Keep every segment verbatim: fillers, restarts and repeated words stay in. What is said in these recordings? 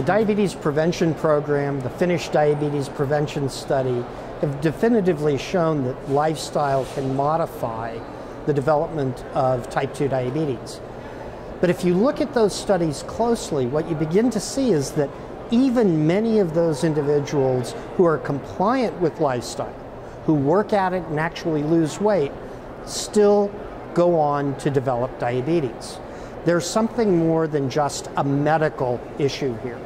The Diabetes Prevention Program, the Finnish Diabetes Prevention Study, have definitively shown that lifestyle can modify the development of type two diabetes. But if you look at those studies closely, what you begin to see is that even many of those individuals who are compliant with lifestyle, who work at it and actually lose weight, still go on to develop diabetes. There's something more than just a medical issue here.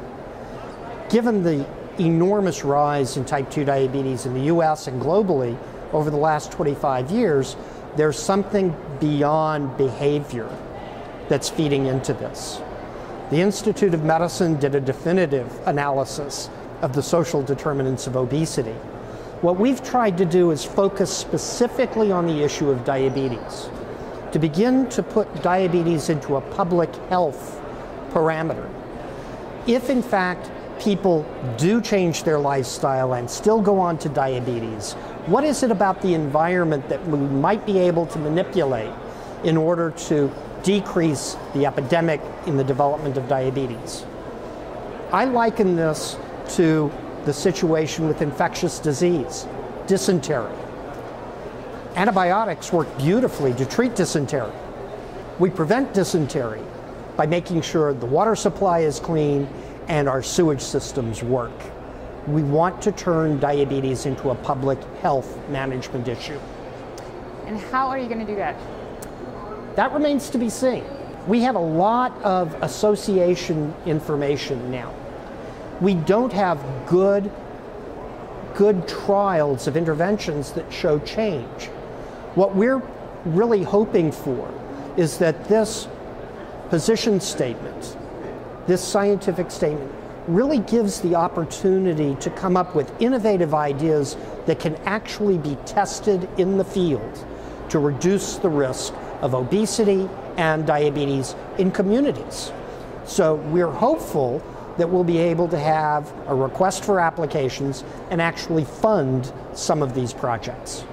Given the enormous rise in type two diabetes in the U S and globally over the last twenty-five years, there's something beyond behavior that's feeding into this. The Institute of Medicine did a definitive analysis of the social determinants of obesity. What we've tried to do is focus specifically on the issue of diabetes, to begin to put diabetes into a public health parameter. If in fact people do change their lifestyle and still go on to diabetes, what is it about the environment that we might be able to manipulate in order to decrease the epidemic in the development of diabetes? I liken this to the situation with infectious disease, dysentery. Antibiotics work beautifully to treat dysentery. We prevent dysentery by making sure the water supply is clean and our sewage systems work. We want to turn diabetes into a public health management issue. And how are you going to do that? That remains to be seen. We have a lot of association information now. We don't have good, good trials of interventions that show change. What we're really hoping for is that this position statement, this scientific statement, really gives the opportunity to come up with innovative ideas that can actually be tested in the field to reduce the risk of obesity and diabetes in communities. So we're hopeful that we'll be able to have a request for applications and actually fund some of these projects.